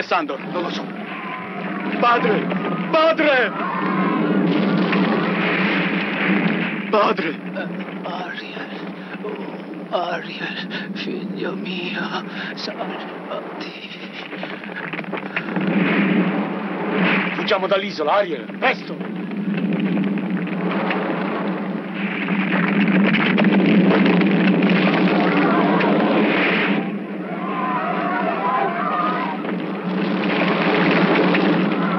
Dov'è Sandor? Non lo so. Padre! Padre! Padre! Ariel, oh, Ariel, figlio mio, salvati. Fuggiamo dall'isola, Ariel, presto!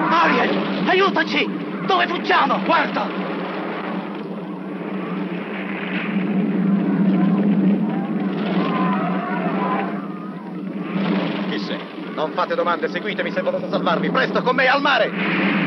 Ariel, aiutaci! Dove fuggiamo? Guarda! Chi sei? Non fate domande, seguitemi se volete salvarmi. Presto, con me al mare!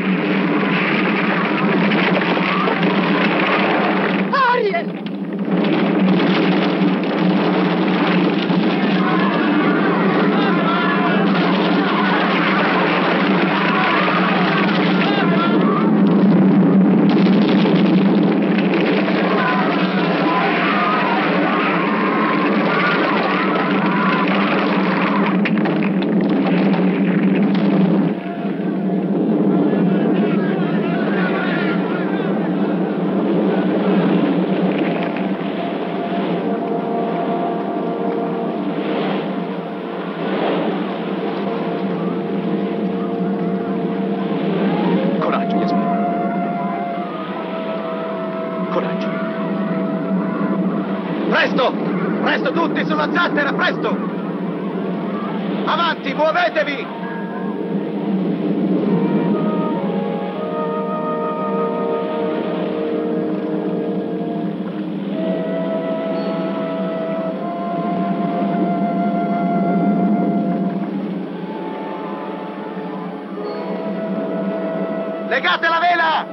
Legate la vela!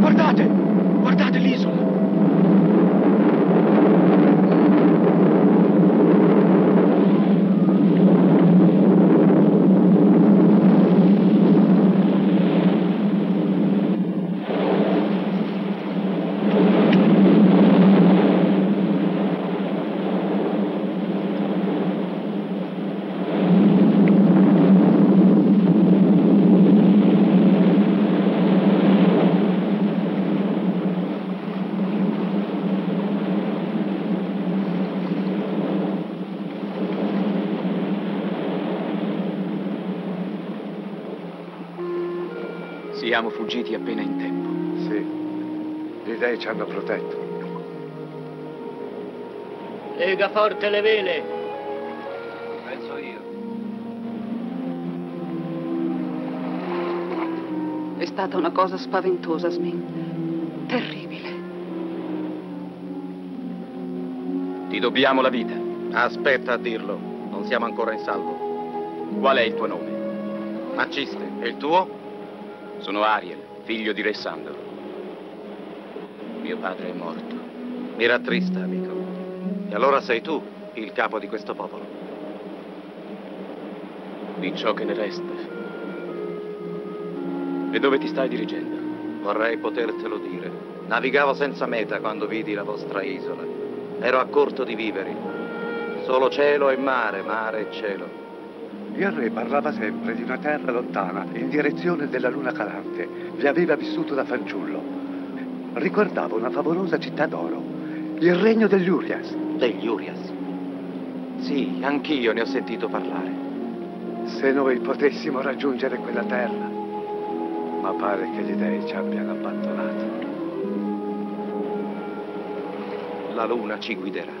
Guardate! Guardate l'isola! Siamo fuggiti appena in tempo. Sì, gli dei ci hanno protetto. Lega forte le vele. Penso io. È stata una cosa spaventosa, Smin. Terribile. Ti dobbiamo la vita. Aspetta a dirlo. Non siamo ancora in salvo. Qual è il tuo nome? Maciste. E il tuo? Sono Ariel, figlio di Re Sandor. Mio padre è morto. Mi rattrista, amico. E allora sei tu il capo di questo popolo. Di ciò che ne resta. E dove ti stai dirigendo? Vorrei potertelo dire. Navigavo senza meta quando vidi la vostra isola. Ero a corto di viveri. Solo cielo e mare, mare e cielo. Il re parlava sempre di una terra lontana, in direzione della luna calante. Vi aveva vissuto da fanciullo. Ricordava una favolosa città d'oro, il regno degli Urias. Degli Urias? Sì, anch'io ne ho sentito parlare. Se noi potessimo raggiungere quella terra, ma pare che gli dei ci abbiano abbandonato. La luna ci guiderà.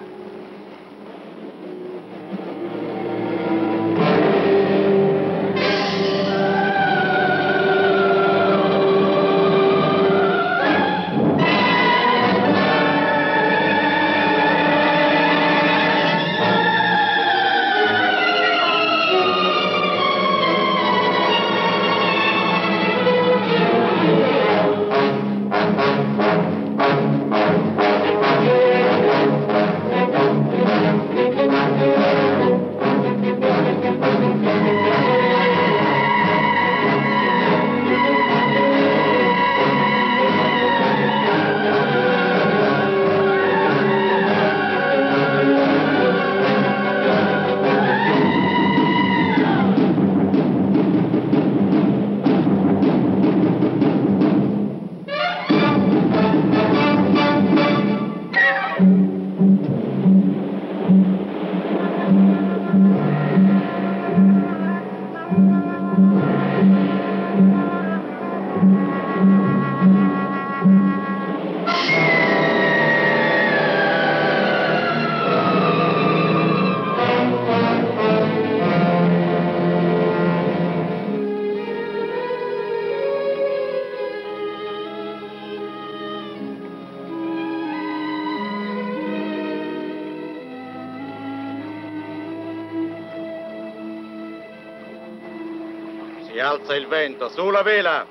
Si alza il vento, sulla vela!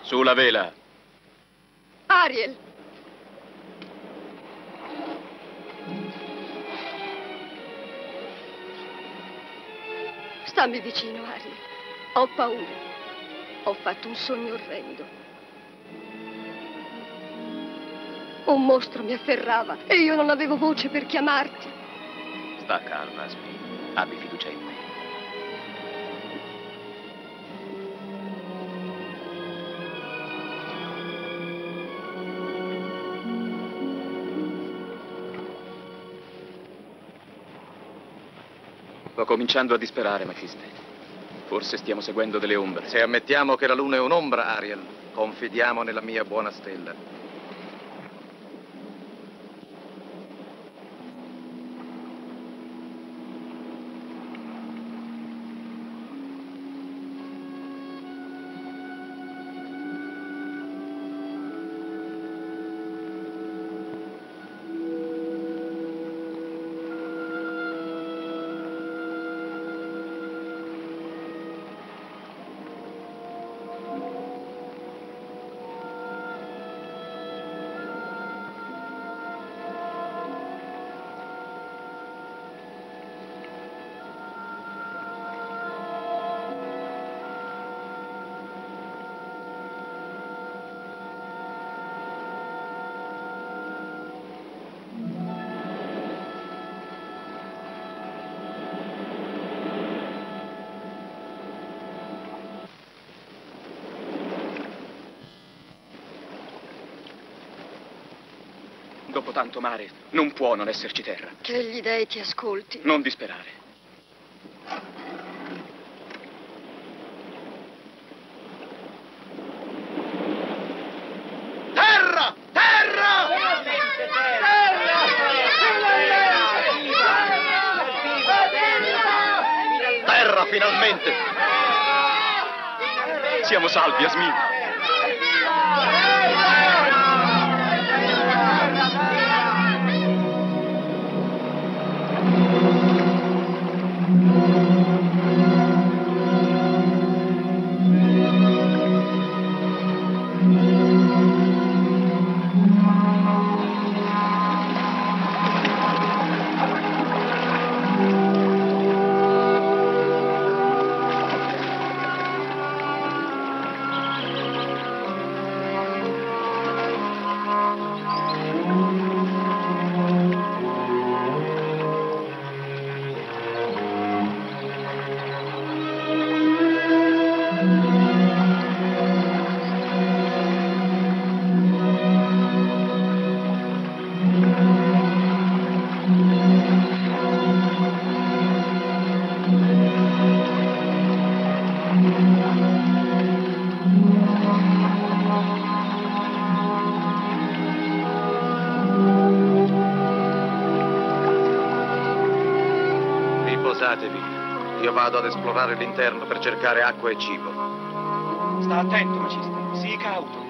Sulla vela! Ariel! Stammi vicino, Ariel. Ho paura. Ho fatto un sogno orrendo. Un mostro mi afferrava e io non avevo voce per chiamarti. Sta calma, Aspì. Abbi fiducia in me. Sto cominciando a disperare, Maciste. Forse stiamo seguendo delle ombre. Se ammettiamo che la luna è un'ombra, Ariel, confidiamo nella mia buona stella. Dopo tanto mare, non può non esserci terra. Che gli dèi ti ascolti. Non disperare. Terra! Terra! Terra! Terra, finalmente! Siamo salvi, Yasmin. Vado ad esplorare l'interno per cercare acqua e cibo. Sta attento, Maciste. Sii cauto.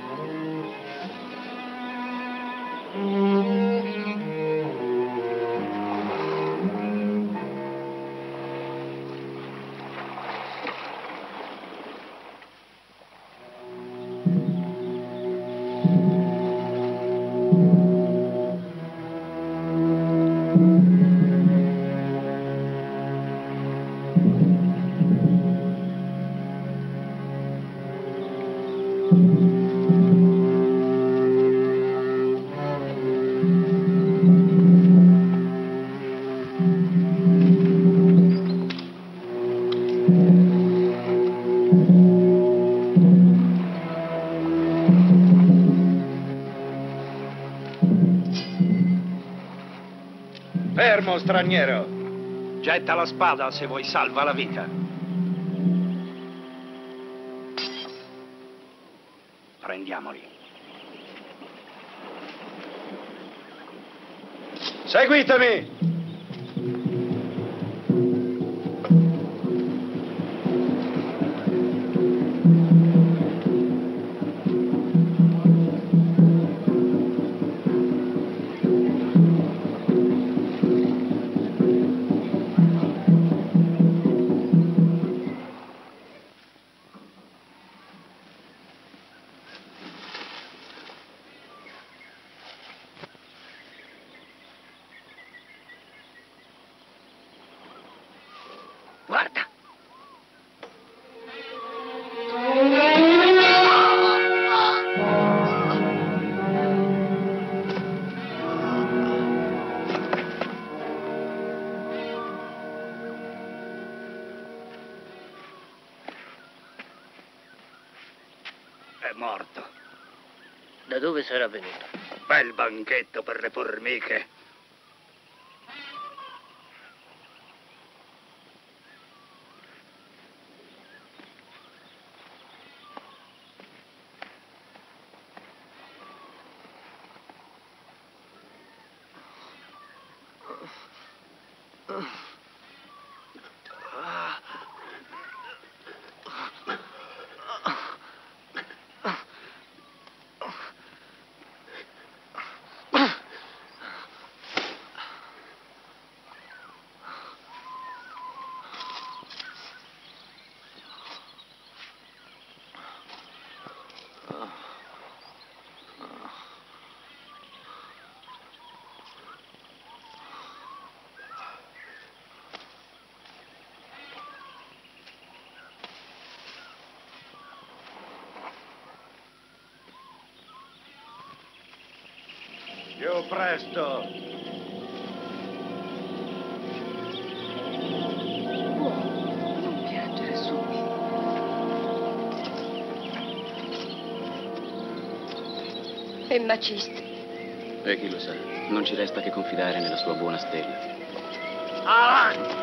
Fermo, straniero! Getta la spada se vuoi salva la vita. Prendiamoli. Seguitemi! Guarda. È morto. Da dove sarà venuto? Bel banchetto per le formiche. Più presto! Buono, non piangere subito. E Maciste? E chi lo sa, non ci resta che confidare nella sua buona stella. Avanti!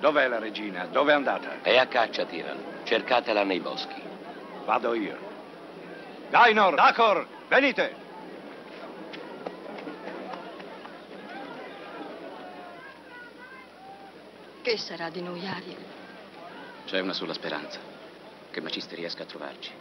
Dov'è la regina? Dove è andata? È a caccia, Tiral. Cercatela nei boschi. Vado io. Dainor, Dakor, venite! Che sarà di noi, Ariel? C'è una sola speranza. Che Maciste riesca a trovarci.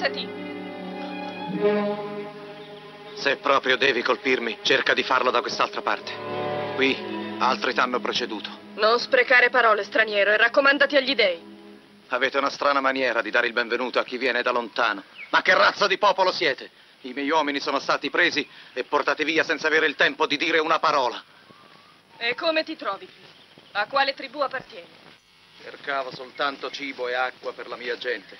Attrezzati! Se proprio devi colpirmi, cerca di farlo da quest'altra parte. Qui, altri t'hanno preceduto. Non sprecare parole, straniero, e raccomandati agli dèi. Avete una strana maniera di dare il benvenuto a chi viene da lontano. Ma che razza di popolo siete? I miei uomini sono stati presi e portati via senza avere il tempo di dire una parola. E come ti trovi qui? A quale tribù appartieni? Cercavo soltanto cibo e acqua per la mia gente.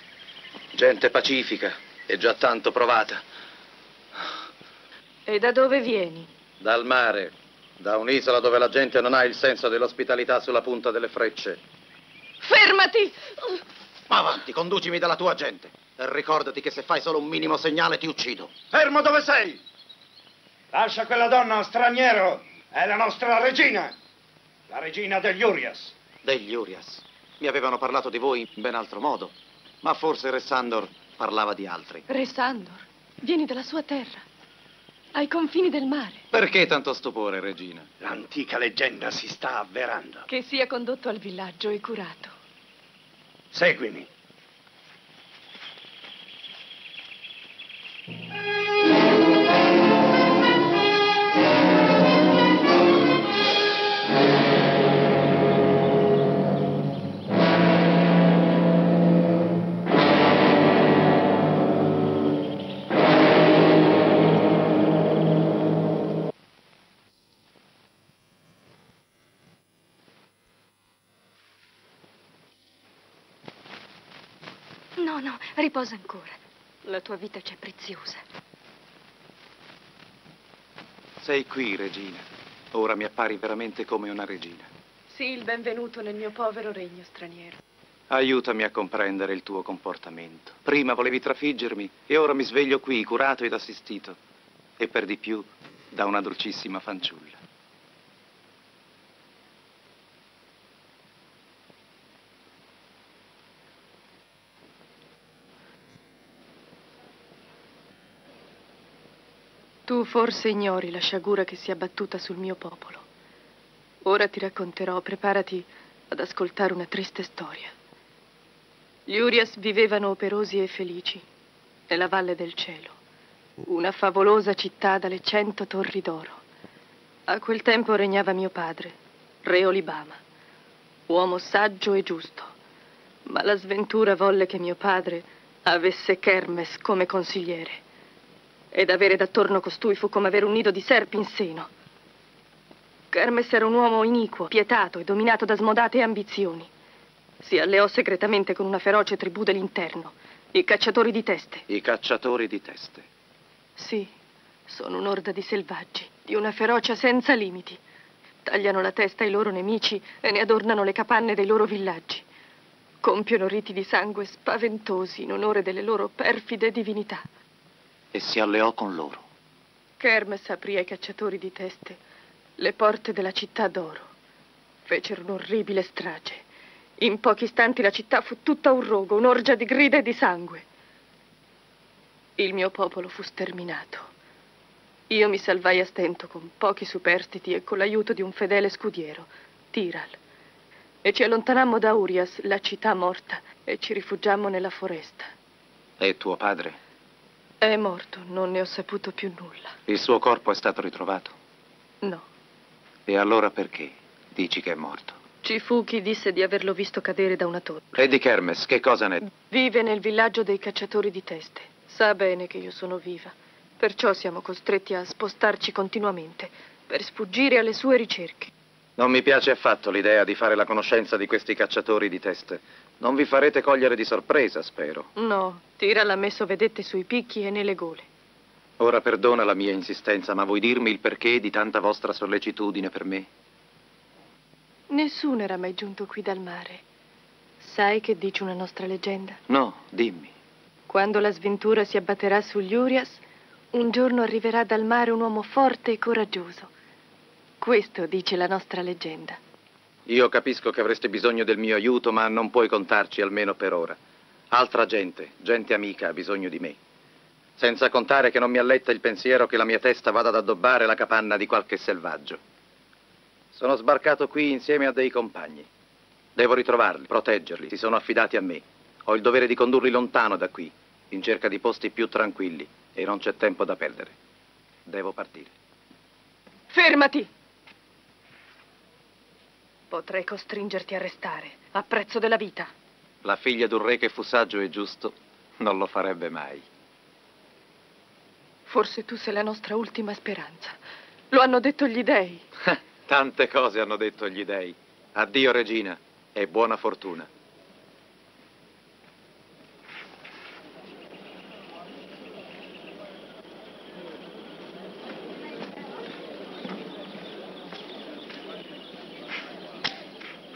Gente pacifica e già tanto provata. E da dove vieni? Dal mare, da un'isola dove la gente non ha il senso dell'ospitalità sulla punta delle frecce. Fermati! Ma avanti, conducimi dalla tua gente. E ricordati che se fai solo un minimo segnale ti uccido. Fermo dove sei! Lascia quella donna, straniero! È la nostra regina! La regina degli Urias. Degli Urias? Mi avevano parlato di voi in ben altro modo. Ma forse Re Sandor parlava di altri. Re Sandor, vieni dalla sua terra, ai confini del mare. Perché tanto stupore, regina? L'antica leggenda si sta avverando. Che sia condotto al villaggio e curato. Seguimi. No, riposa ancora. La tua vita c'è preziosa. Sei qui, regina. Ora mi appari veramente come una regina. Sì, il benvenuto nel mio povero regno, straniero. Aiutami a comprendere il tuo comportamento. Prima volevi trafiggermi e ora mi sveglio qui, curato ed assistito. E per di più, da una dolcissima fanciulla. Tu forse ignori la sciagura che si è abbattuta sul mio popolo. Ora ti racconterò, preparati ad ascoltare una triste storia. Gli Urias vivevano operosi e felici nella Valle del Cielo, una favolosa città dalle 100 torri d'oro. A quel tempo regnava mio padre, re Olibama, uomo saggio e giusto. Ma la sventura volle che mio padre avesse Kermes come consigliere. Ed avere d'attorno costui fu come avere un nido di serpi in seno. Kermes era un uomo iniquo, pietato e dominato da smodate ambizioni. Si alleò segretamente con una feroce tribù dell'interno, i cacciatori di teste. I cacciatori di teste? Sì, sono un'orda di selvaggi, di una ferocia senza limiti. Tagliano la testa ai loro nemici e ne adornano le capanne dei loro villaggi. Compiono riti di sangue spaventosi in onore delle loro perfide divinità. E si alleò con loro. Kermes aprì ai cacciatori di teste le porte della città d'oro. Fecero un'orribile strage. In pochi istanti la città fu tutta un rogo, un'orgia di grida e di sangue. Il mio popolo fu sterminato. Io mi salvai a stento con pochi superstiti e con l'aiuto di un fedele scudiero, Tiral. E ci allontanammo da Urias, la città morta, e ci rifugiammo nella foresta. E tuo padre? È morto, non ne ho saputo più nulla. Il suo corpo è stato ritrovato? No. E allora perché dici che è morto? Ci fu chi disse di averlo visto cadere da una torre. E di Kermes, che cosa ne... Vive nel villaggio dei cacciatori di teste. Sa bene che io sono viva, perciò siamo costretti a spostarci continuamente per sfuggire alle sue ricerche. Non mi piace affatto l'idea di fare la conoscenza di questi cacciatori di teste. Non vi farete cogliere di sorpresa, spero. No, Tiral ha messo vedette sui picchi e nelle gole. Ora perdona la mia insistenza, ma vuoi dirmi il perché di tanta vostra sollecitudine per me? Nessuno era mai giunto qui dal mare. Sai che dice una nostra leggenda? No, dimmi. Quando la sventura si abbatterà sugli Urias, un giorno arriverà dal mare un uomo forte e coraggioso. Questo dice la nostra leggenda. Io capisco che avreste bisogno del mio aiuto, ma non puoi contarci almeno per ora. Altra gente, gente amica, ha bisogno di me. Senza contare che non mi alletta il pensiero che la mia testa vada ad addobbare la capanna di qualche selvaggio. Sono sbarcato qui insieme a dei compagni. Devo ritrovarli, proteggerli, si sono affidati a me. Ho il dovere di condurli lontano da qui. in cerca di posti più tranquilli e non c'è tempo da perdere. Devo partire. Fermati! Potrei costringerti a restare, a prezzo della vita. La figlia d'un re che fu saggio e giusto non lo farebbe mai. Forse tu sei la nostra ultima speranza. Lo hanno detto gli dèi. Tante cose hanno detto gli dèi. Addio, regina, e buona fortuna.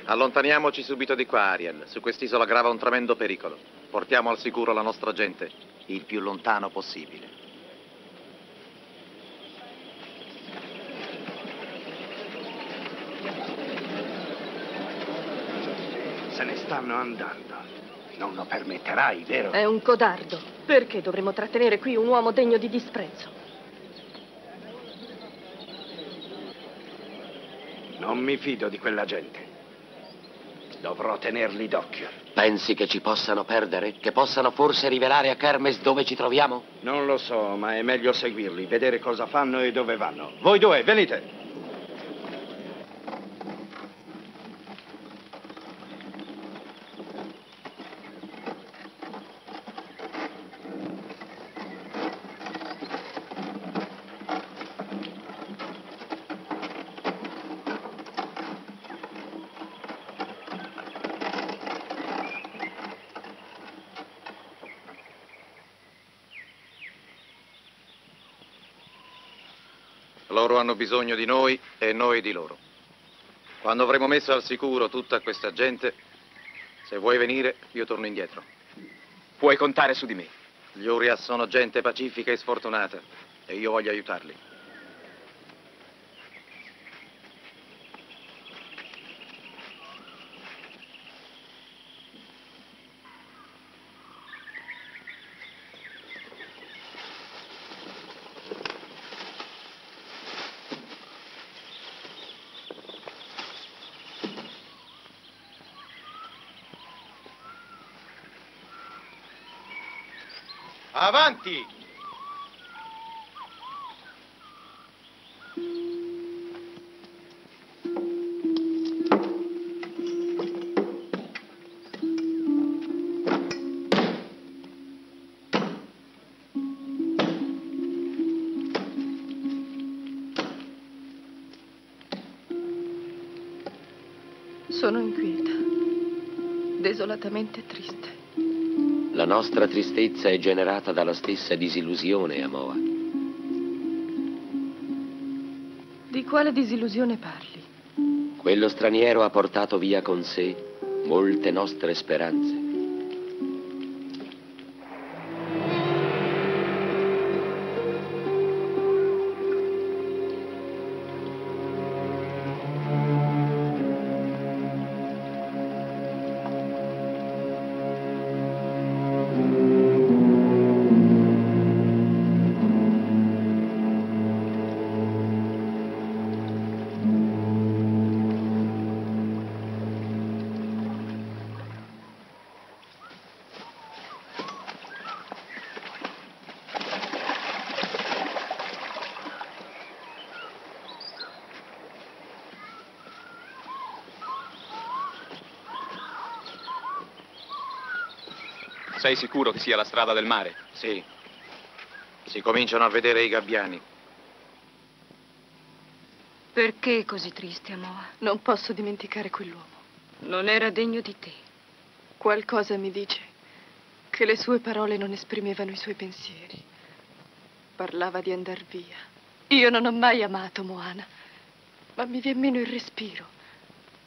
Allontaniamoci subito di qua, Ariel. Su quest'isola grava un tremendo pericolo. Portiamo al sicuro la nostra gente, il più lontano possibile. Se ne stanno andando. Non lo permetterai, vero? È un codardo. Perché dovremmo trattenere qui un uomo degno di disprezzo? Non mi fido di quella gente. Dovrò tenerli d'occhio. Pensi che ci possano perdere? Che possano forse rivelare a Kermes dove ci troviamo? Non lo so, ma è meglio seguirli, vedere cosa fanno e dove vanno. Voi due, venite! Loro hanno bisogno di noi e noi di loro. Quando avremo messo al sicuro tutta questa gente, se vuoi venire, io torno indietro. Puoi contare su di me. Gli Uria sono gente pacifica e sfortunata e io voglio aiutarli. Avanti! Sono inquieta, desolatamente triste. La nostra tristezza è generata dalla stessa disillusione, Amoa. Di quale disillusione parli? Quello straniero ha portato via con sé molte nostre speranze. Sei sicuro che sia la strada del mare? Sì. Si cominciano a vedere i gabbiani. Perché così triste, Amoa? Non posso dimenticare quell'uomo. Non era degno di te. Qualcosa mi dice che le sue parole non esprimevano i suoi pensieri. Parlava di andar via. Io non ho mai amato Moana, ma mi viene meno il respiro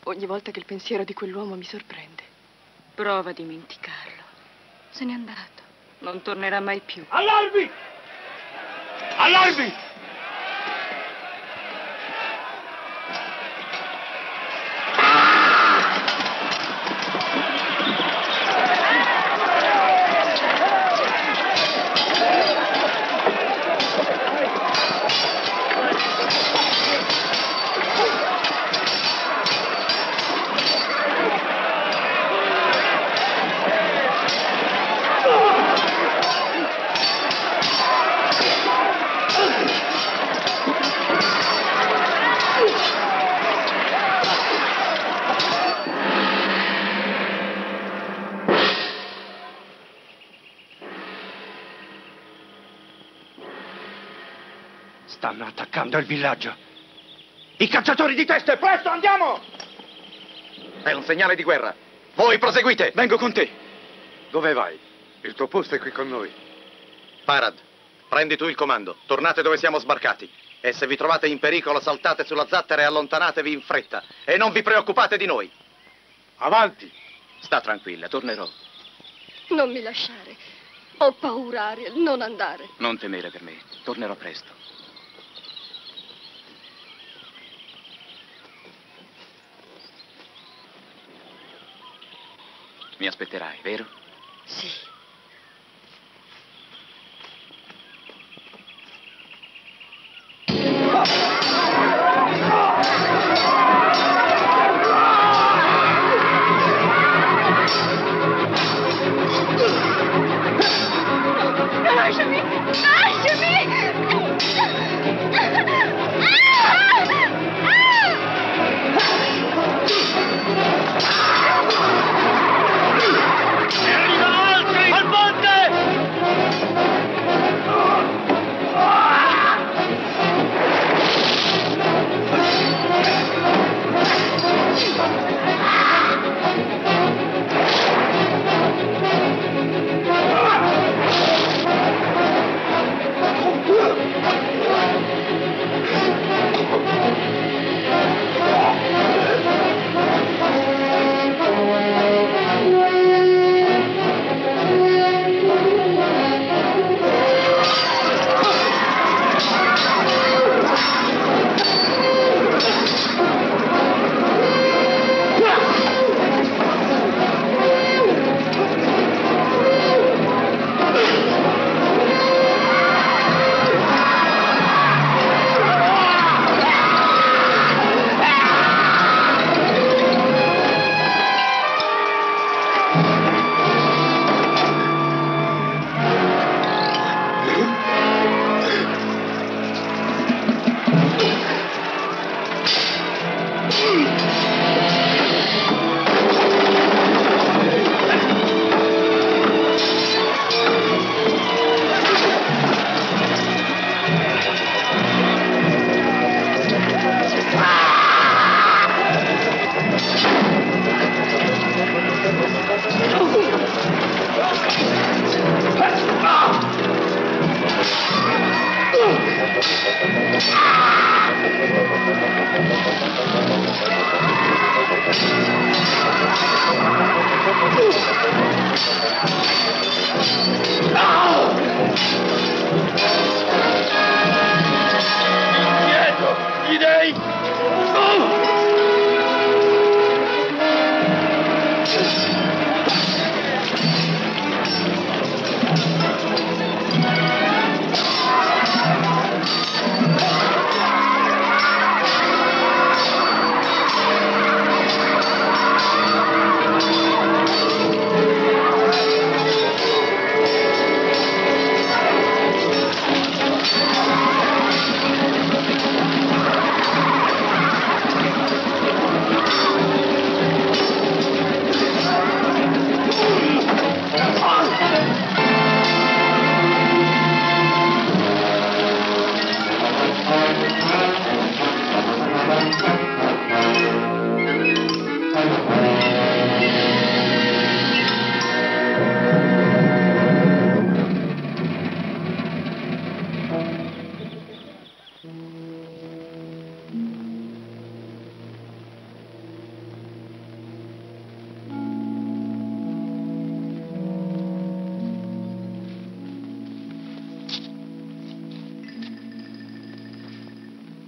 ogni volta che il pensiero di quell'uomo mi sorprende. Prova a dimenticarlo. Se n'è andato. Non tornerà mai più. Allarmi! Allarmi! Stanno attaccando il villaggio. I cacciatori di teste, presto, andiamo! È un segnale di guerra. Voi proseguite! Vengo con te. Dove vai? Il tuo posto è qui con noi. Parad, prendi tu il comando. Tornate dove siamo sbarcati. E se vi trovate in pericolo, saltate sulla zattera e allontanatevi in fretta. E non vi preoccupate di noi. Avanti. Sta tranquilla, tornerò. Non mi lasciare. Ho paura, Ariel, non andare. Non temere per me, tornerò presto. Mi aspetterai, vero? Sì. Lasciami! Lasciami!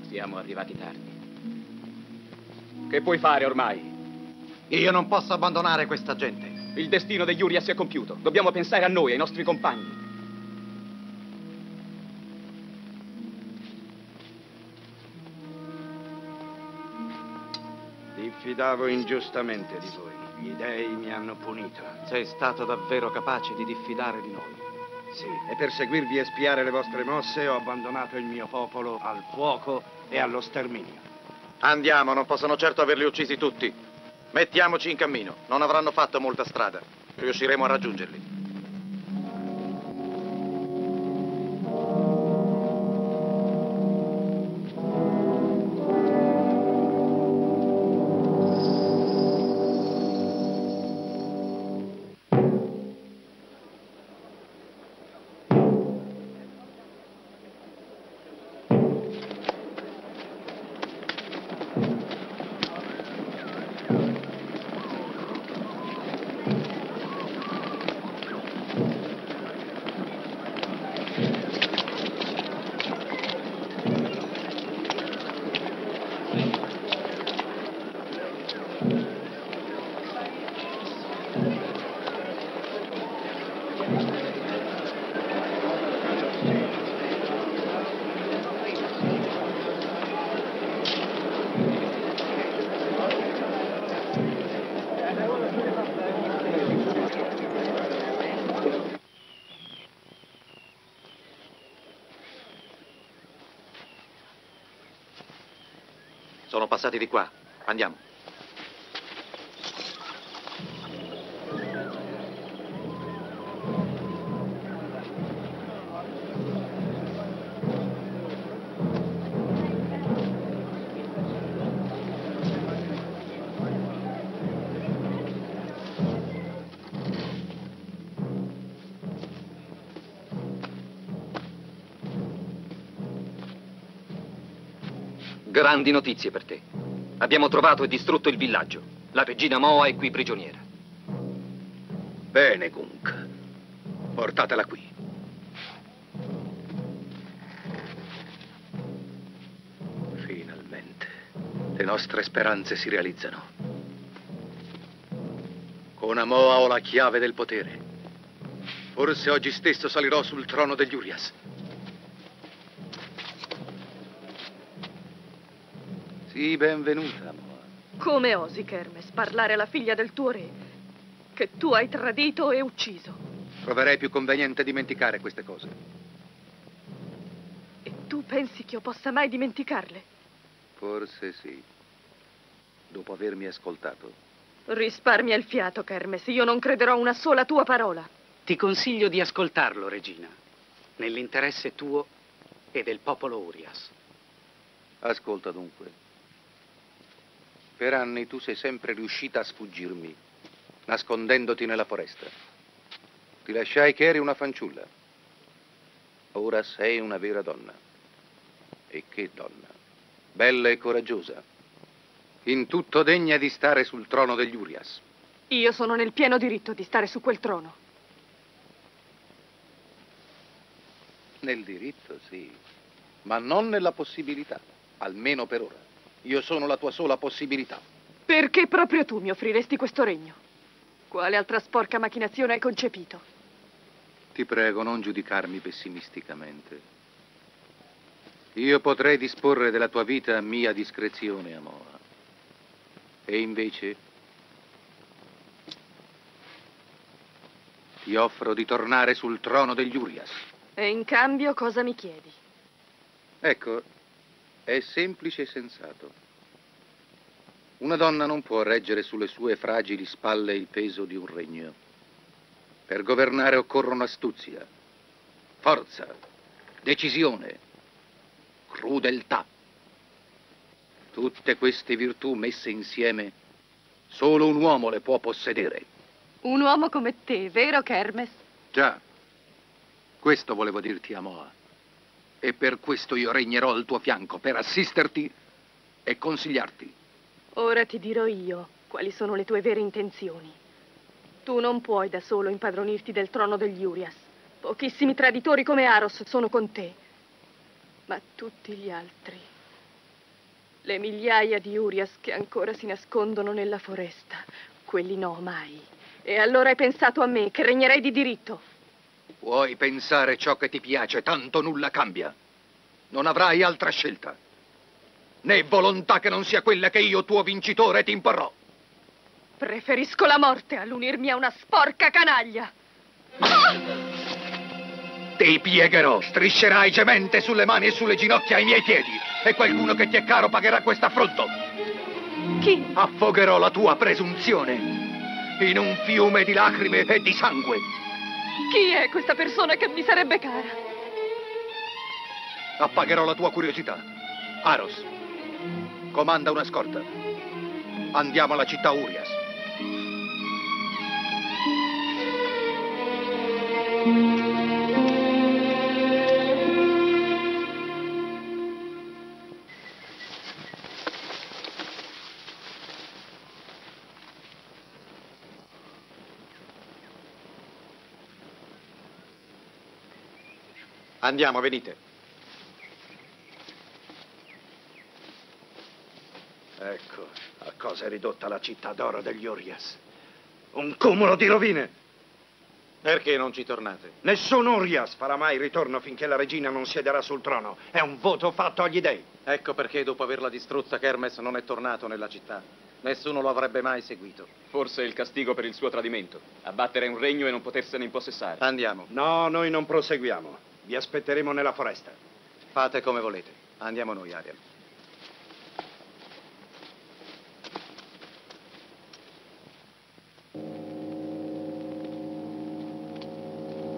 Siamo arrivati tardi. Che puoi fare ormai? Io non posso abbandonare questa gente. Il destino degli Uria si è compiuto. Dobbiamo pensare a noi, ai nostri compagni. Diffidavo ingiustamente di voi. Gli dei mi hanno punito. Sei stato davvero capace di diffidare di noi? Sì, e per seguirvi e spiare le vostre mosse ho abbandonato il mio popolo al fuoco e allo sterminio. Andiamo, non possono certo averli uccisi tutti. Mettiamoci in cammino, non avranno fatto molta strada. Riusciremo a raggiungerli. Sono passati di qua. Andiamo. Grandi notizie per te. Abbiamo trovato e distrutto il villaggio. La regina Moa è qui prigioniera. Bene, Gunk. Portatela qui. Finalmente. Le nostre speranze si realizzano. Con Amoa ho la chiave del potere. Forse oggi stesso salirò sul trono degli Urias. Sì, benvenuta, Moa. Come osi, Kermes, parlare alla figlia del tuo re, che tu hai tradito e ucciso? Troverei più conveniente dimenticare queste cose. E tu pensi che io possa mai dimenticarle? Forse sì, dopo avermi ascoltato. Risparmia il fiato, Kermes, io non crederò una sola tua parola. Ti consiglio di ascoltarlo, regina, nell'interesse tuo e del popolo Urias. Ascolta dunque. Per anni tu sei sempre riuscita a sfuggirmi, nascondendoti nella foresta. Ti lasciai che eri una fanciulla. Ora sei una vera donna. E che donna. Bella e coraggiosa. In tutto degna di stare sul trono degli Urias. Io sono nel pieno diritto di stare su quel trono. Nel diritto, sì. Ma non nella possibilità, almeno per ora. Io sono la tua sola possibilità. Perché proprio tu mi offriresti questo regno? Quale altra sporca macchinazione hai concepito? Ti prego, non giudicarmi pessimisticamente. Io potrei disporre della tua vita a mia discrezione, Amor. E invece ti offro di tornare sul trono degli Urias. E in cambio cosa mi chiedi? Ecco. È semplice e sensato. Una donna non può reggere sulle sue fragili spalle il peso di un regno. Per governare occorrono astuzia, forza, decisione, crudeltà. Tutte queste virtù messe insieme, solo un uomo le può possedere. Un uomo come te, vero Kermes? Già, questo volevo dirti, Amoa. E per questo io regnerò al tuo fianco, per assisterti e consigliarti. Ora ti dirò io quali sono le tue vere intenzioni. Tu non puoi da solo impadronirti del trono degli Urias. Pochissimi traditori come Aros sono con te. Ma tutti gli altri, le migliaia di Urias che ancora si nascondono nella foresta, quelli no, mai. E allora hai pensato a me, che regnerei di diritto? Puoi pensare ciò che ti piace, tanto nulla cambia. Non avrai altra scelta, né volontà che non sia quella che io, tuo vincitore, ti imporrò. Preferisco la morte all'unirmi a una sporca canaglia. Ti piegherò, striscerai gemente sulle mani e sulle ginocchia ai miei piedi, e qualcuno che ti è caro pagherà quest'affronto. Chi? Affogherò la tua presunzione in un fiume di lacrime e di sangue. Chi è questa persona che mi sarebbe cara? Appagherò la tua curiosità. Aros, comanda una scorta. Andiamo alla città Urias. Andiamo, venite. Ecco, a cosa è ridotta la città d'oro degli Urias. Un cumulo di rovine. Perché non ci tornate? Nessun Urias farà mai ritorno finché la regina non siederà sul trono. È un voto fatto agli dei. Ecco perché dopo averla distrutta Kermes non è tornato nella città. Nessuno lo avrebbe mai seguito. Forse è il castigo per il suo tradimento. Abbattere un regno e non potersene impossessare. Andiamo. No, noi non proseguiamo. Vi aspetteremo nella foresta. Fate come volete. Andiamo noi, Ariel.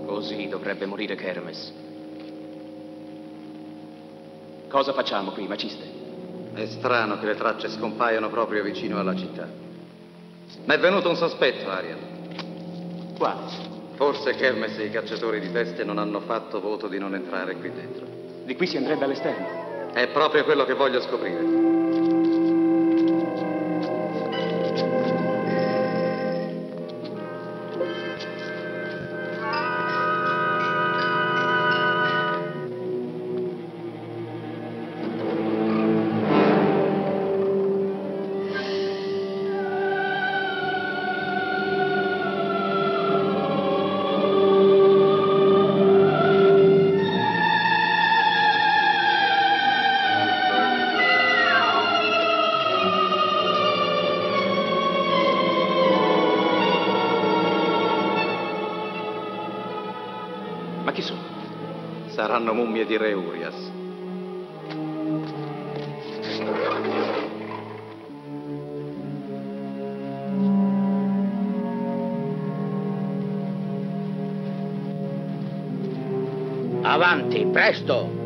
Così dovrebbe morire Kermes. Cosa facciamo qui, Maciste? È strano che le tracce scompaiano proprio vicino alla città. Mi è venuto un sospetto, Ariel. Quale? Forse Kermes e i cacciatori di teste non hanno fatto voto di non entrare qui dentro. Di qui si andrebbe all'esterno? È proprio quello che voglio scoprire. Saranno mummie di Re Urias. Avanti, presto!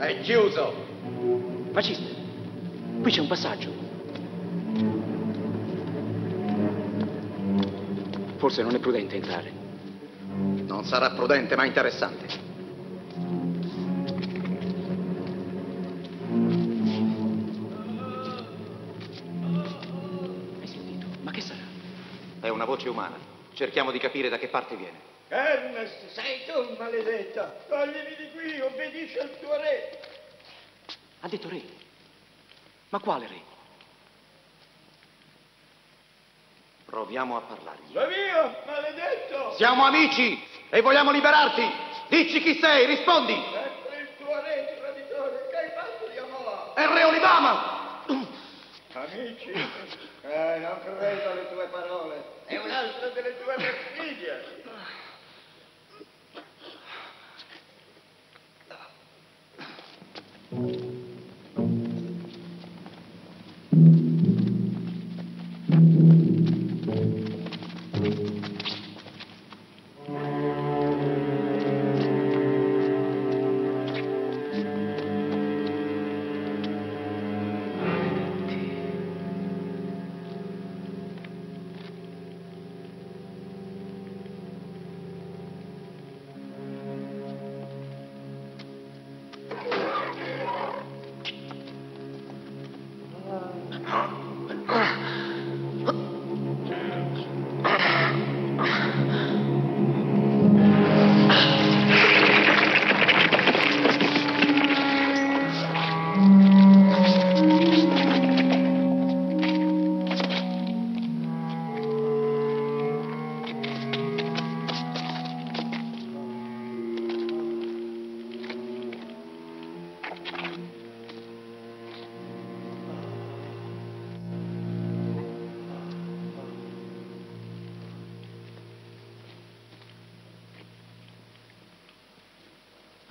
È chiuso! Maciste, qui c'è un passaggio. Forse non è prudente entrare. Non sarà prudente, ma interessante. Hai sentito? Ma che sarà? È una voce umana. Cerchiamo di capire da che parte viene. Ernes, sei tu, maledetta! Toglimi di qui, obbedisci al tuo re! Ha detto re? Ma quale re? Proviamo a parlargli. Lo mio, maledetto! Siamo amici e vogliamo liberarti! Dici chi sei, rispondi! Sempre il tuo re, traditore, che hai fatto di Amor? È re Olibama! Amici, non credo alle tue parole, è un'altra delle tue perfidie!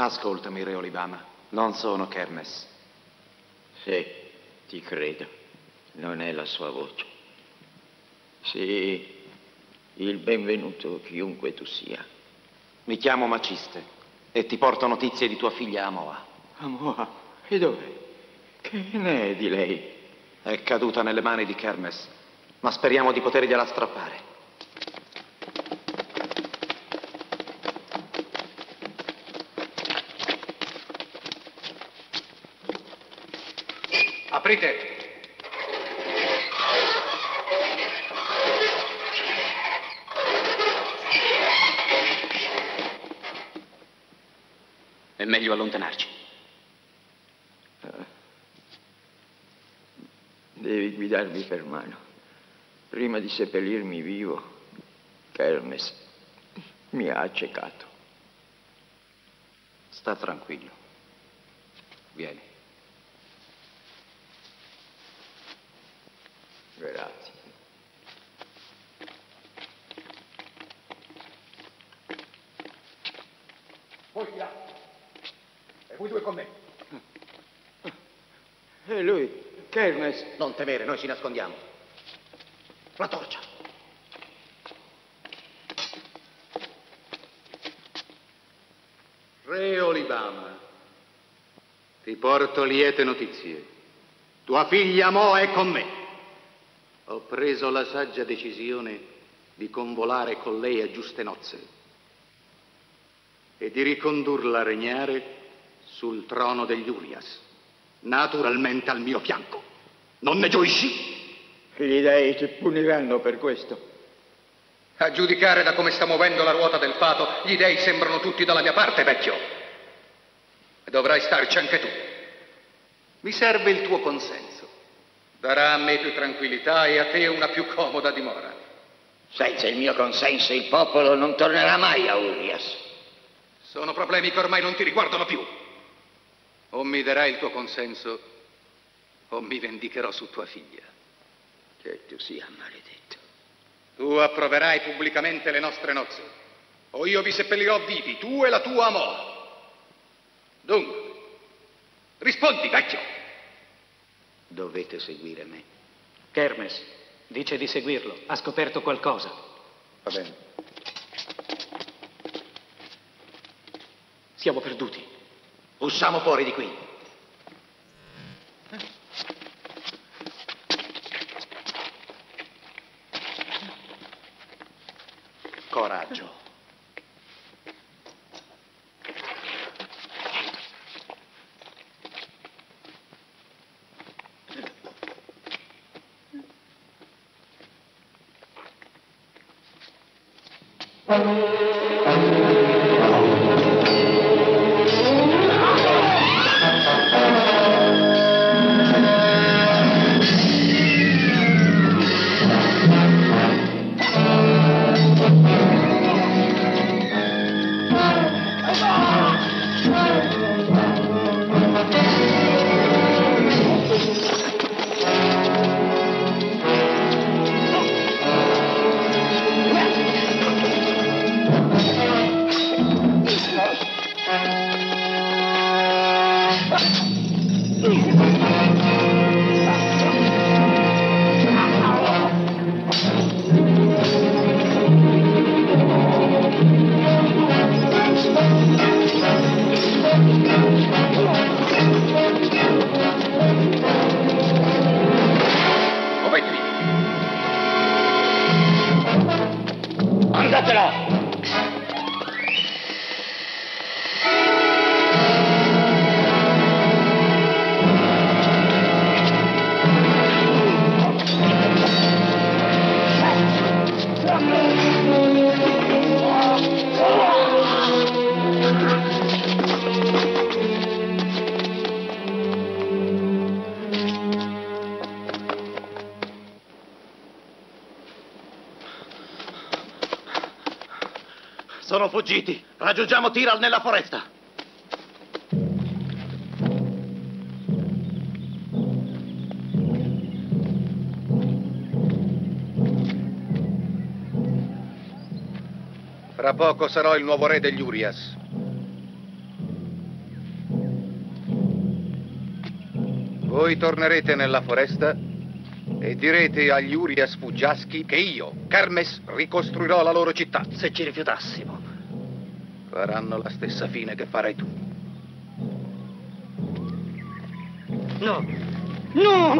Ascoltami, Re Olibama, non sono Kermes. Sì, ti credo. Non è la sua voce. Sì, il benvenuto chiunque tu sia. Mi chiamo Maciste e ti porto notizie di tua figlia Amoa. Amoa? E dov'è? Che ne è di lei? È caduta nelle mani di Kermes, ma speriamo di potergliela strappare. Aprite! È meglio allontanarci. devi guidarmi per mano. Prima di seppellirmi vivo, Kermes mi ha accecato. Sta tranquillo. Vieni. Grazie. Voi là. E voi due con me. E lui? Kermes. Non temere, noi ci nascondiamo. La torcia. Re Olibama, ti porto liete notizie. Tua figlia Amor è con me. Ho preso la saggia decisione di convolare con lei a giuste nozze e di ricondurla a regnare sul trono degli Urias. Naturalmente al mio fianco. Non ne gioisci? Gli dei ci puniranno per questo. A giudicare da come sta muovendo la ruota del fato, gli dei sembrano tutti dalla mia parte, vecchio. E dovrai starci anche tu. Mi serve il tuo consenso. Darà a me più tranquillità e a te una più comoda dimora. Senza il mio consenso il popolo non tornerà mai a Urias. Sono problemi che ormai non ti riguardano più. O mi darai il tuo consenso, o mi vendicherò su tua figlia. Che tu sia maledetto. Tu approverai pubblicamente le nostre nozze, o io vi seppellirò vivi, tu e la tua Amor. Dunque, rispondi, vecchio! Dovete seguire me. Kermes dice di seguirlo, ha scoperto qualcosa. Va bene. Siamo perduti. Usciamo fuori di qui. Coraggio. Fuggiti. Raggiungiamo Tiral nella foresta. Fra poco sarò il nuovo re degli Urias. Voi tornerete nella foresta e direte agli Urias fuggiaschi che io, Kermes, ricostruirò la loro città. Se ci rifiutassimo, faranno la stessa fine che farai tu. No, no,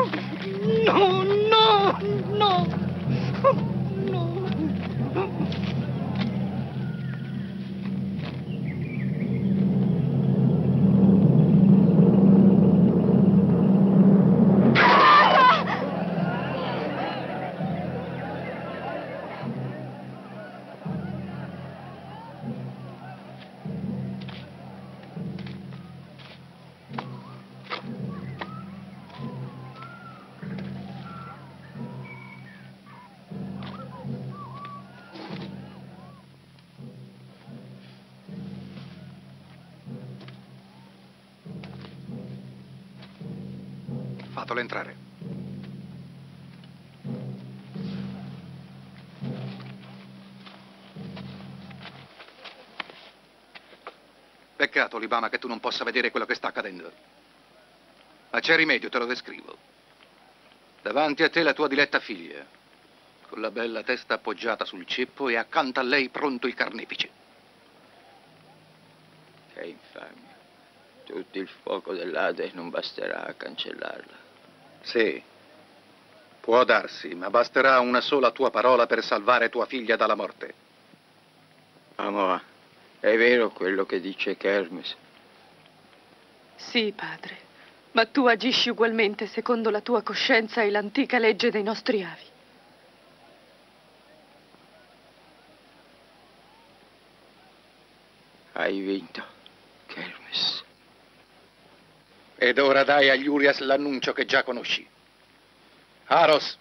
no, no, no, no. Fatelo entrare. Peccato, Olibama, che tu non possa vedere quello che sta accadendo. Ma c'è rimedio, te lo descrivo. Davanti a te la tua diletta figlia, con la bella testa appoggiata sul ceppo e accanto a lei pronto il carnefice. Che infamia. Tutto il fuoco dell'Ade non basterà a cancellarla. Sì, può darsi, ma basterà una sola tua parola per salvare tua figlia dalla morte. Amor, è vero quello che dice Kermes? Sì, padre, ma tu agisci ugualmente secondo la tua coscienza e l'antica legge dei nostri avi. Hai vinto, Kermes. Ed ora dai agli Urias l'annuncio che già conosci. Aros!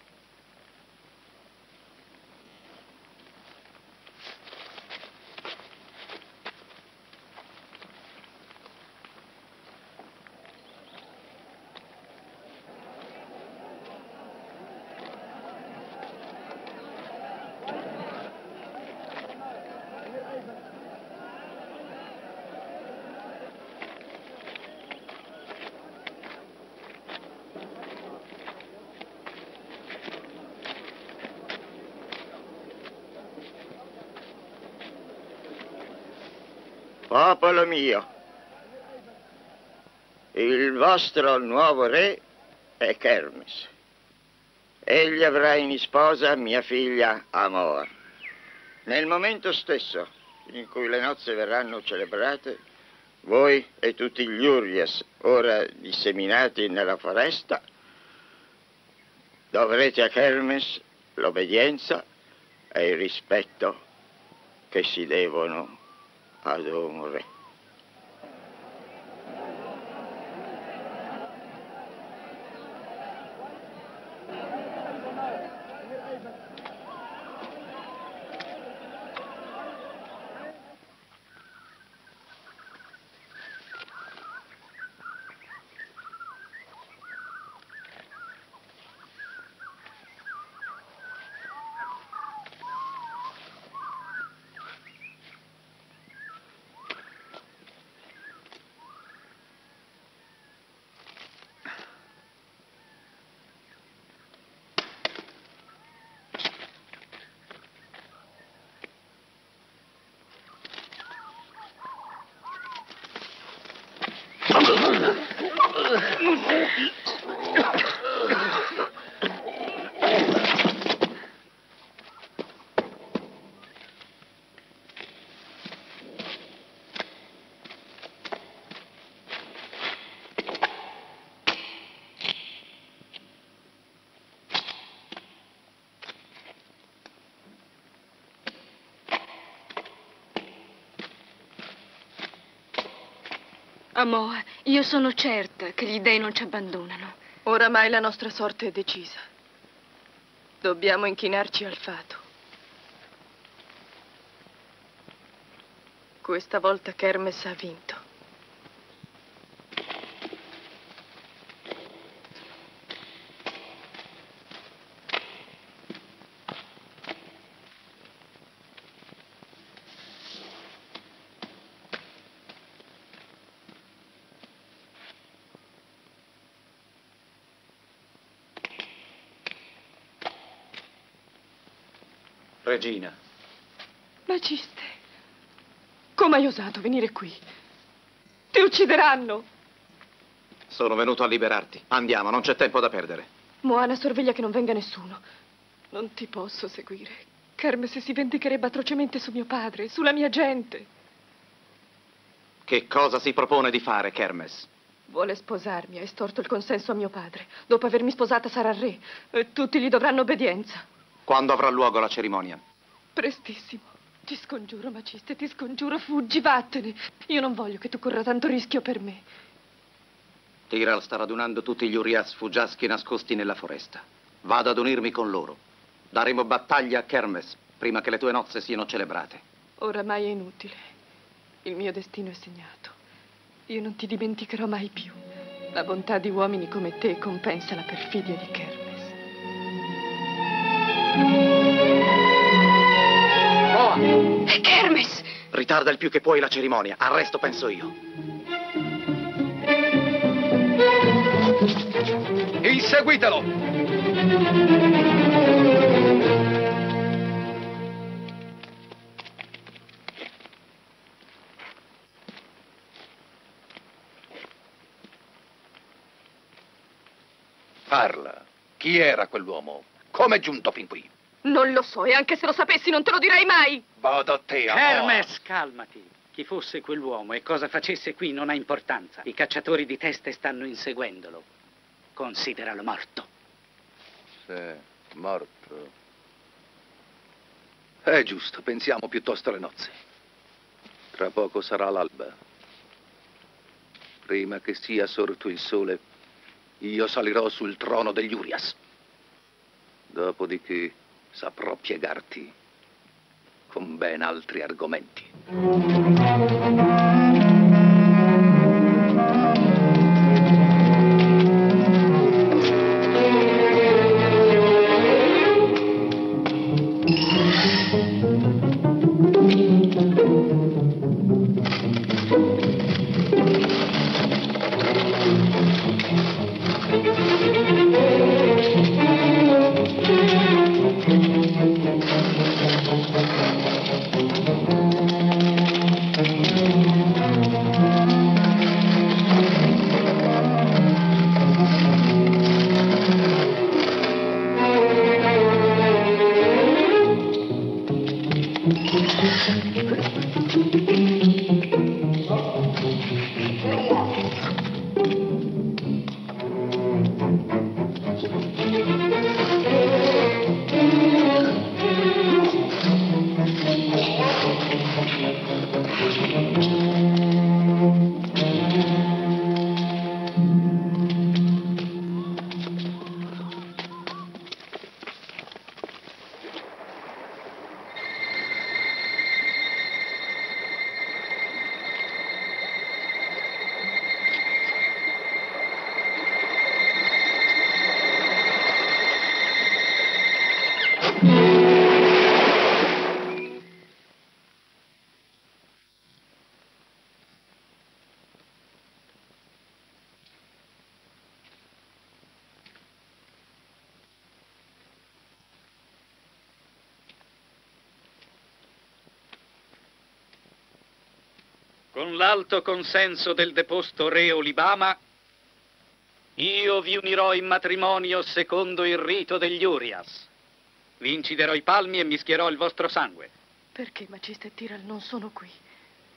Popolo mio, il vostro nuovo re è Kermes. Egli avrà in sposa mia figlia Amor. Nel momento stesso in cui le nozze verranno celebrate, voi e tutti gli Urias, ora disseminati nella foresta, dovrete a Kermes l'obbedienza e il rispetto che si devono ad un re. Amor, io sono certa che gli dei non ci abbandonano. Oramai la nostra sorte è decisa. Dobbiamo inchinarci al fato. Questa volta Kermes ha vinto. Regina. Maciste, come hai osato venire qui? Ti uccideranno! Sono venuto a liberarti. Andiamo, non c'è tempo da perdere. Moana sorveglia che non venga nessuno. Non ti posso seguire. Kermes si vendicherebbe atrocemente su mio padre, sulla mia gente. Che cosa si propone di fare, Kermes? Vuole sposarmi, ha estorto il consenso a mio padre. Dopo avermi sposata sarà re e tutti gli dovranno obbedienza. Quando avrà luogo la cerimonia? Prestissimo. Ti scongiuro, Maciste, ti scongiuro, fuggi, vattene. Io non voglio che tu corra tanto rischio per me. Tiral sta radunando tutti gli Urias fuggiaschi nascosti nella foresta. Vado ad unirmi con loro. Daremo battaglia a Kermes prima che le tue nozze siano celebrate. Oramai è inutile. Il mio destino è segnato. Io non ti dimenticherò mai più. La bontà di uomini come te compensa la perfidia di Kermes. Moana! È Kermes! Ritarda il più che puoi la cerimonia. Al resto penso io. Inseguitelo! Parla. Chi era quell'uomo? Come è giunto fin qui? Non lo so, e anche se lo sapessi non te lo direi mai! Vado a te, amore! Kermes, calmati! Chi fosse quell'uomo e cosa facesse qui non ha importanza. I cacciatori di teste stanno inseguendolo. Consideralo morto. Sì, morto. È giusto, pensiamo piuttosto alle nozze. Tra poco sarà l'alba. Prima che sia sorto il sole, io salirò sul trono degli Urias. Dopodiché saprò piegarti con ben altri argomenti. Con l'alto consenso del deposto re Olibama, io vi unirò in matrimonio secondo il rito degli Urias. Vi inciderò i palmi e mischierò il vostro sangue. Perché Maciste e Tiral non sono qui?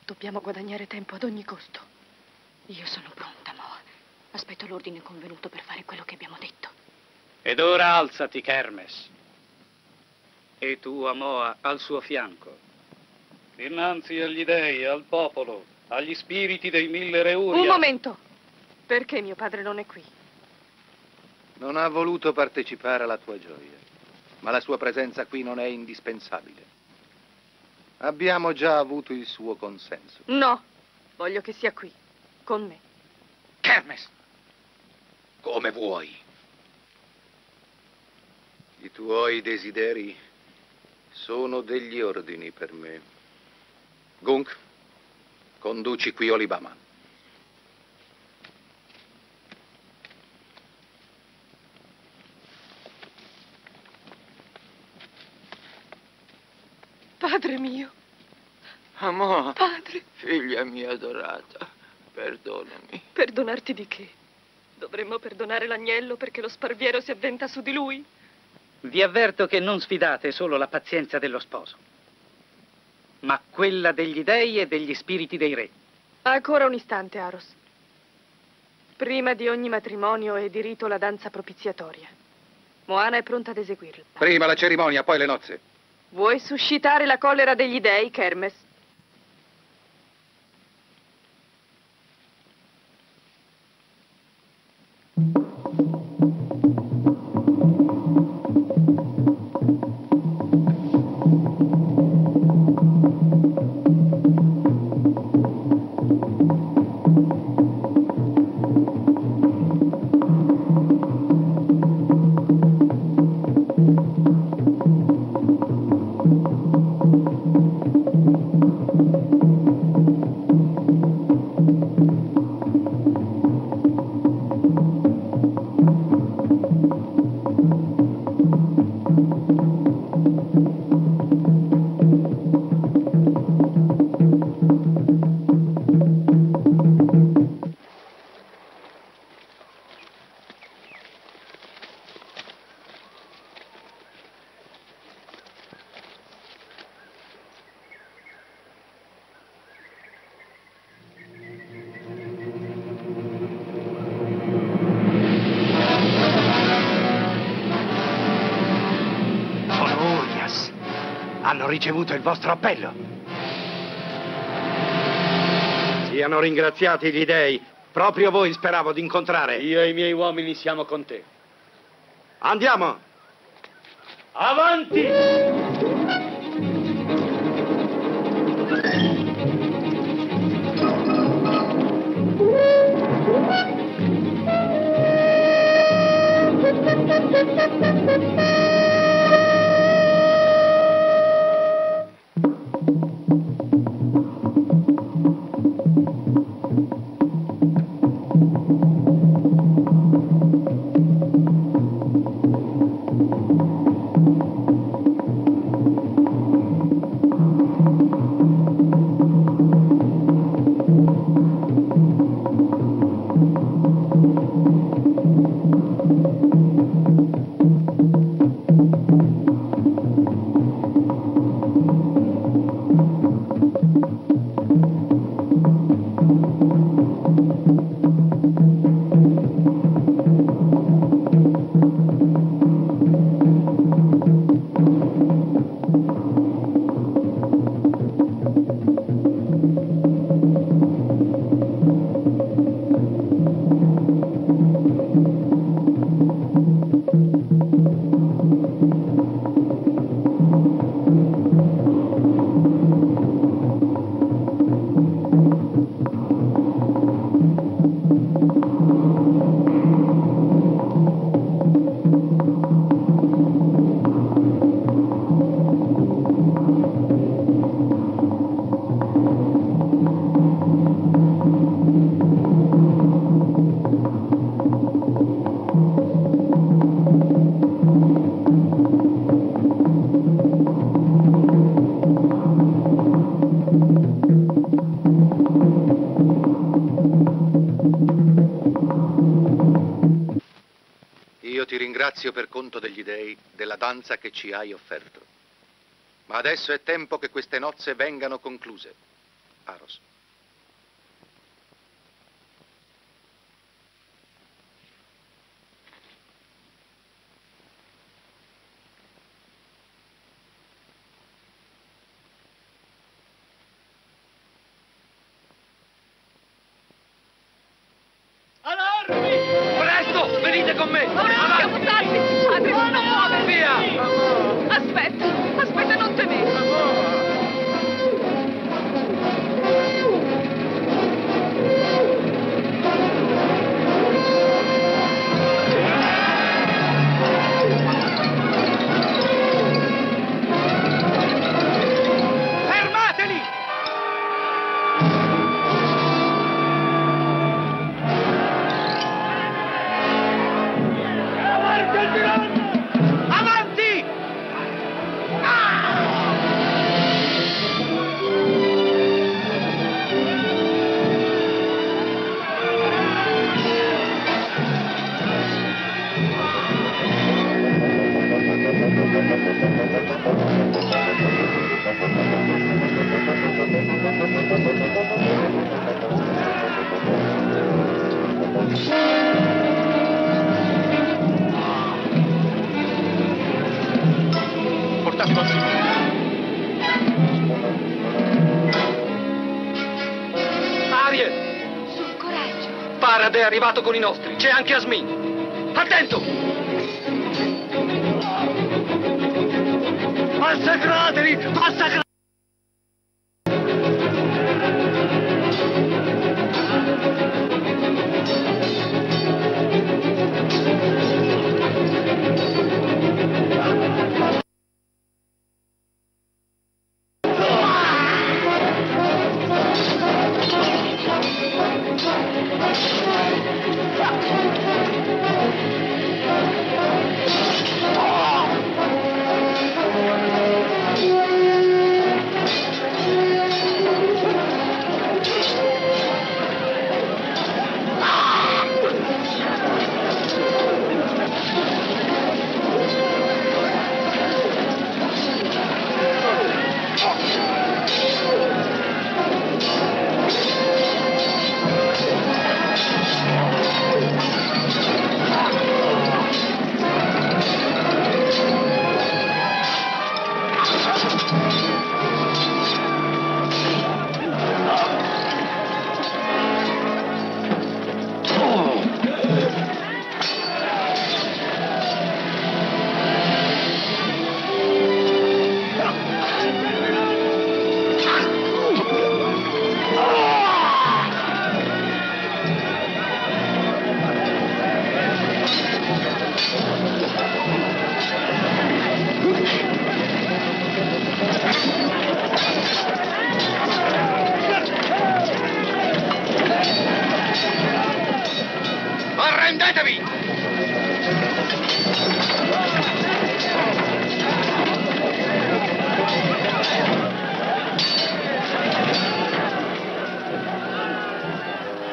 Dobbiamo guadagnare tempo ad ogni costo. Io sono pronta, Moa. Aspetto l'ordine convenuto per fare quello che abbiamo detto. Ed ora alzati, Kermes. E tu, Moa, al suo fianco. Innanzi agli dei, al popolo, agli spiriti dei 1000 re Uria. Un momento! Perché mio padre non è qui? Non ha voluto partecipare alla tua gioia, ma la sua presenza qui non è indispensabile. Abbiamo già avuto il suo consenso. No! Voglio che sia qui, con me. Kermes! Come vuoi. I tuoi desideri sono degli ordini per me. Gunk, conduci qui Olibama. Padre mio. Amor. Padre. Figlia mia adorata, perdonami. Perdonarti di che? Dovremmo perdonare l'agnello perché lo sparviero si avventa su di lui? Vi avverto che non sfidate solo la pazienza dello sposo, ma quella degli dei e degli spiriti dei re. Ancora un istante, Aros. Prima di ogni matrimonio è di rito la danza propiziatoria. Moana è pronta ad eseguirla. Prima la cerimonia, poi le nozze. Vuoi suscitare la collera degli dei, Kermes? Hanno ricevuto il vostro appello. Siano ringraziati gli dèi. Proprio voi speravo di incontrare. Io e i miei uomini siamo con te. Andiamo! Avanti! Grazie per conto degli dèi della danza che ci hai offerto. Ma adesso è tempo che queste nozze vengano concluse. Aros. Parad è arrivato con i nostri, c'è anche Asmin. Attento! Massacrateli! Massacrateli!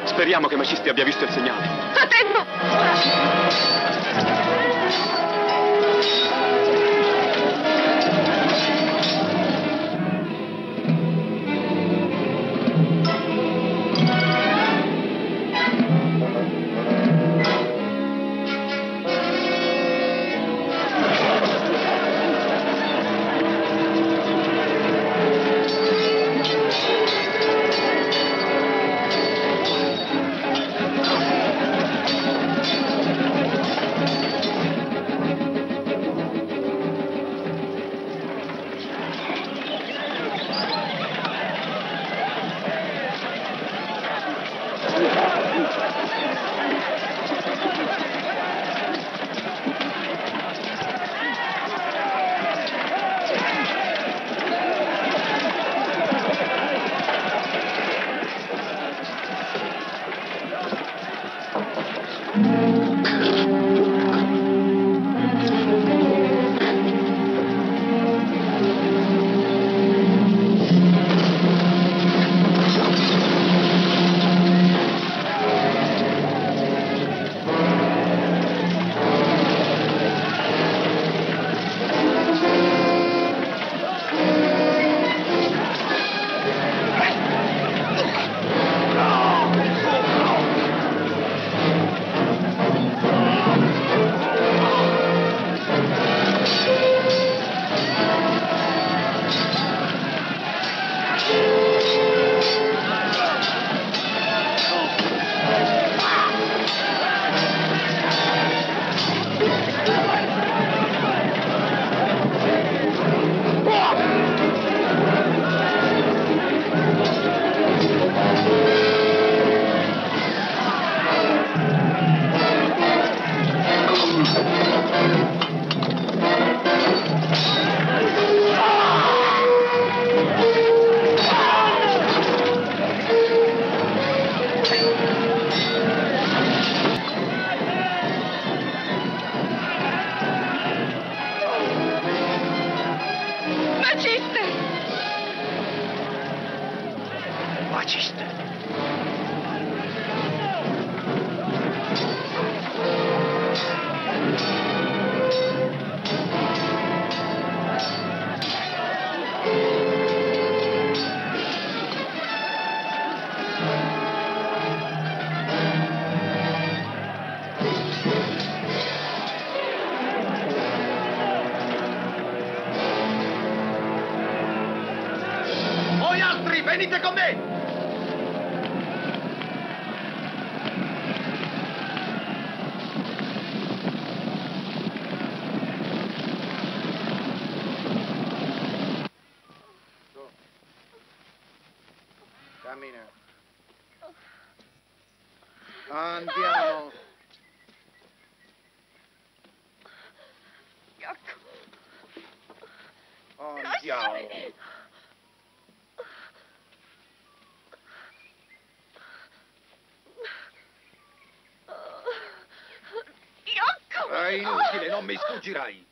Speriamo che Maciste abbia visto il segnale. A tempo! Venite con me! Cammina. Andiamo. Andiamo. È inutile, non mi sfuggirai.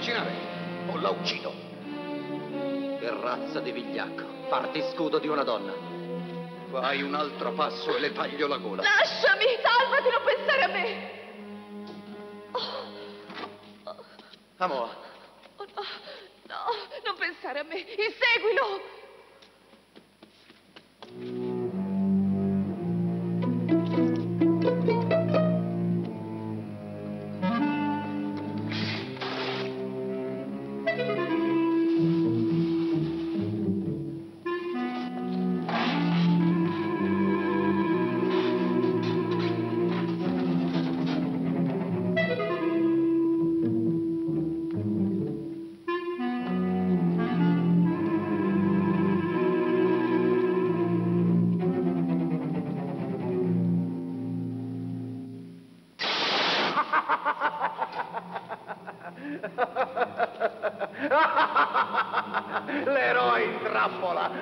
avvicina a me o la uccido. Che razza di vigliacco, farti scudo di una donna. Fai un altro passo e le taglio la gola. Lasciami, salvati, non pensare a me. Oh. Oh. Amor. Oh, no, no, non pensare a me, inseguilo. L'eroe in trappola.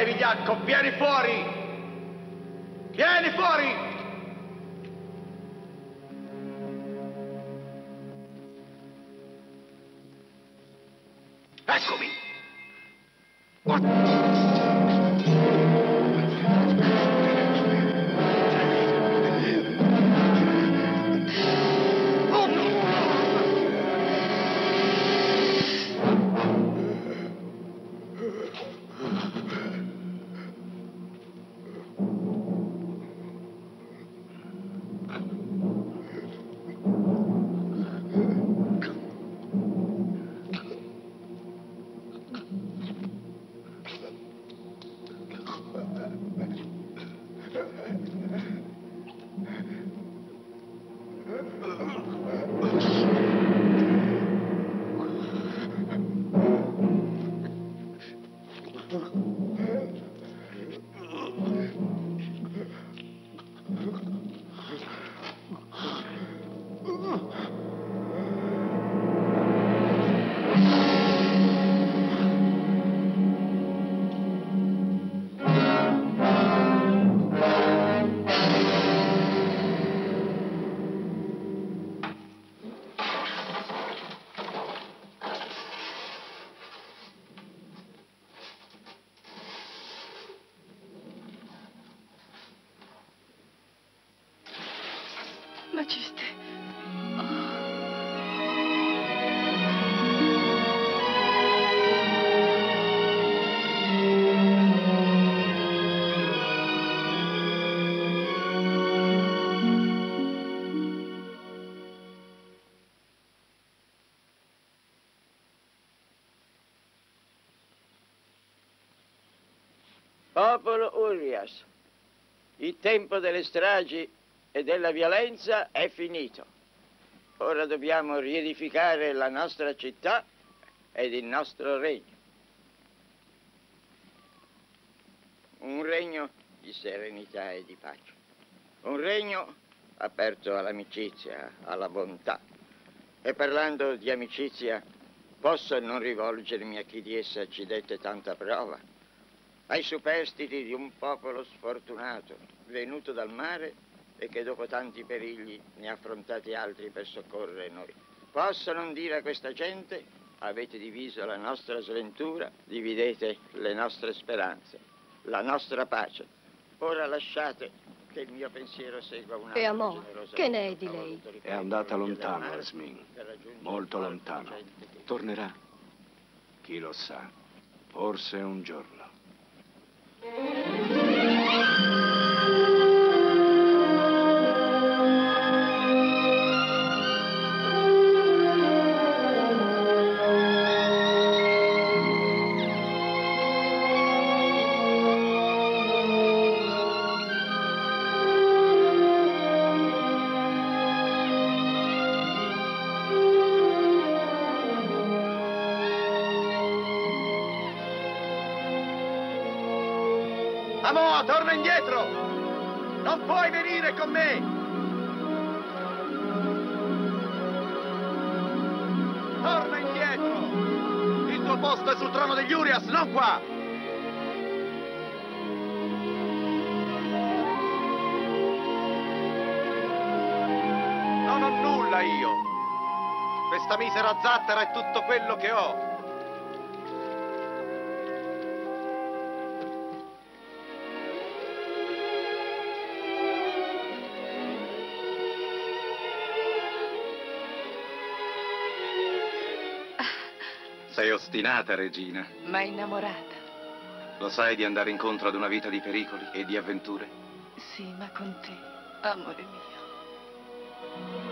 Vigliacco, vieni fuori! Vieni fuori! Eccomi! Maciste. Oh. Popolo Urias, il tempo delle stragi e della violenza è finito. Ora dobbiamo riedificare la nostra città ed il nostro regno. Un regno di serenità e di pace. Un regno aperto all'amicizia, alla bontà. E parlando di amicizia, posso non rivolgermi a chi di essa ci dette tanta prova? Ai superstiti di un popolo sfortunato, venuto dal mare e che dopo tanti perigli ne ha affrontati altri per soccorrere noi. Posso non dire a questa gente: avete diviso la nostra sventura, dividete le nostre speranze, la nostra pace. Ora lasciate che il mio pensiero segua una generosa... E Amor, che ne è di lei? È andata lontano, Yasmin, molto lontano. Tornerà? Chi lo sa, forse un giorno. Amor, torna indietro! Non puoi venire con me! Torna indietro! Il tuo posto è sul trono degli Urias, non qua! Non ho nulla io! Questa misera zattera è tutto quello che ho! Sei ostinata, regina. Ma innamorata. Lo sai di andare incontro ad una vita di pericoli e di avventure? Sì, ma con te, amore mio.